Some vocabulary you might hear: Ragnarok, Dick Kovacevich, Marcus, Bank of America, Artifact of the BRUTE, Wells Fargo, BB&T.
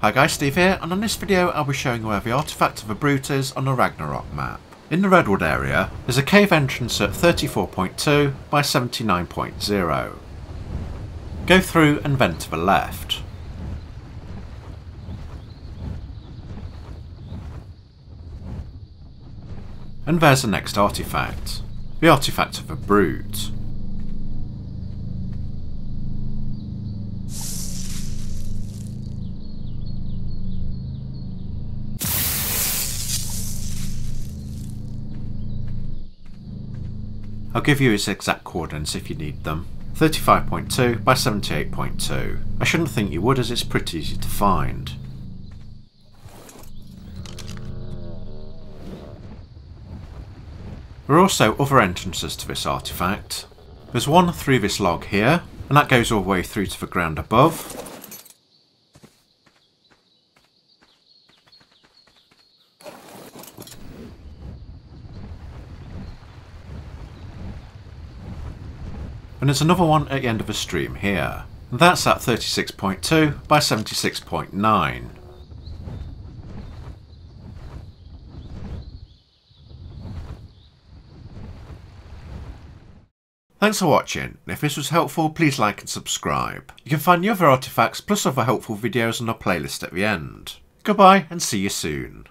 Hi guys, Steve here, and on this video I'll be showing you where the artifact of a brute is on the Ragnarok map. In the Redwood area, there's a cave entrance at 34.2 by 79.0. Go through and then to the left. And there's the next artifact, the artifact of a brute. I'll give you its exact coordinates if you need them. 35.2 by 78.2. I shouldn't think you would, as it's pretty easy to find. There are also other entrances to this artifact. There's one through this log here, and that goes all the way through to the ground above. And there's another one at the end of the stream here, and that's at 36.2 by 76.9. Thanks for watching, and if this was helpful please like and subscribe. You can find the other artifacts plus other helpful videos on our playlist at the end. Goodbye and see you soon.